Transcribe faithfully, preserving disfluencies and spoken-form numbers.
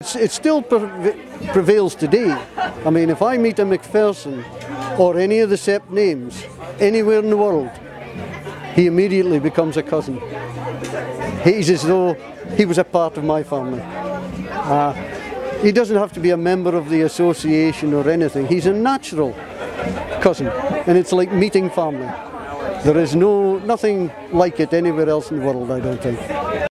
It's, it still prevails today. I mean, if I meet a McPherson or any of the S E P names anywhere in the world, he immediately becomes a cousin. He's as though he was a part of my family. Uh, he doesn't have to be a member of the association or anything. He's a natural cousin, and it's like meeting family. There is no nothing like it anywhere else in the world, I don't think.